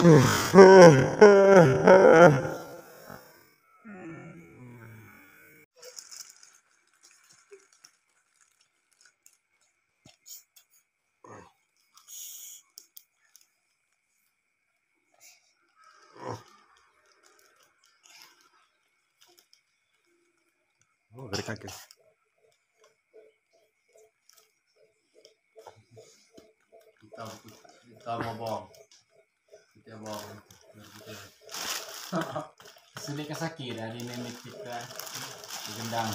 Kita mau bohong, kita bohong. Sini kesakit dari nenek kita digendang.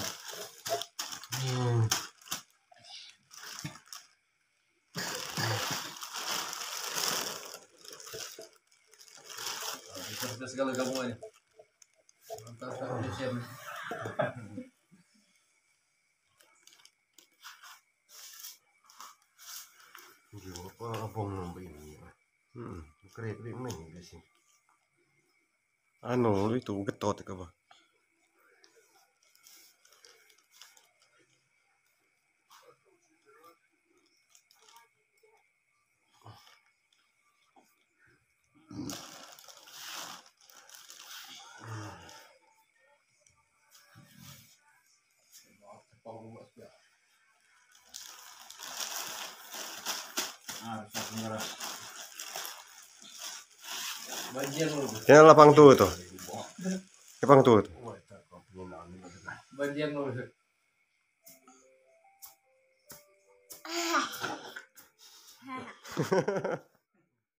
Sudah segala gabungannya. Anu itu getot ke apa? Ya lapang tuh itu. Lapang tuh. Banjir lu. Ah.